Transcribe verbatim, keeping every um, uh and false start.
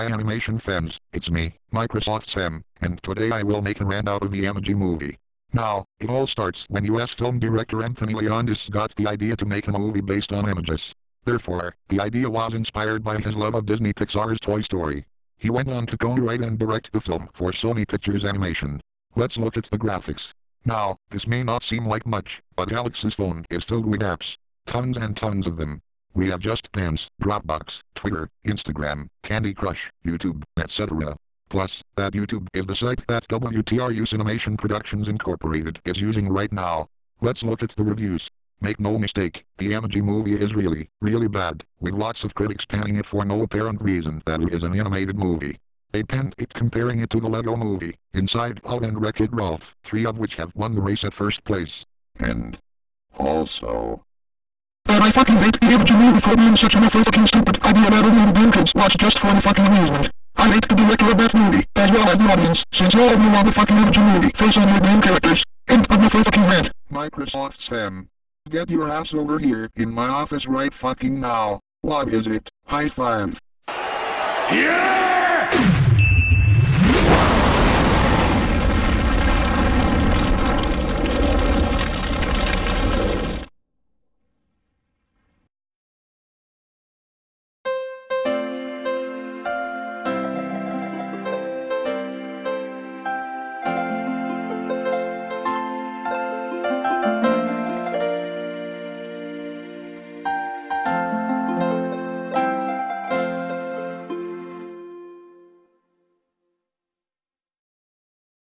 Hi animation fans, it's me, Microsoft Sam, and today I will make a rant out of the Emoji Movie. Now, it all starts when U S film director Anthony Leondis got the idea to make a movie based on images. Therefore, the idea was inspired by his love of Disney Pixar's Toy Story. He went on to co-write and direct the film for Sony Pictures Animation. Let's look at the graphics. Now, this may not seem like much, but Alex's phone is filled with apps. Tons and tons of them. We have Just Dance, Dropbox, Twitter, Instagram, Candy Crush, YouTube, et cetera. Plus, that YouTube is the site that W T R U Cinemation Productions Incorporated is using right now. Let's look at the reviews. Make no mistake, the Emoji Movie is really, really bad, with lots of critics panning it for no apparent reason that it is an animated movie. They panned it comparing it to the Lego Movie, Inside Out and Wreck-It Ralph, three of which have won the race at first place. And also that I fucking hate the Emoji Movie for being such an awful fucking stupid idea that only the dumb kids watch just for the fucking amusement. I hate the director of that movie, as well as the audience, since all of you on the fucking Emoji Movie face on your damn characters. End of my full fucking rant. Microsoft Sam, get your ass over here in my office right fucking now. What is it? High five. Yeah!